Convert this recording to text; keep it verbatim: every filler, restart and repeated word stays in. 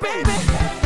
baby.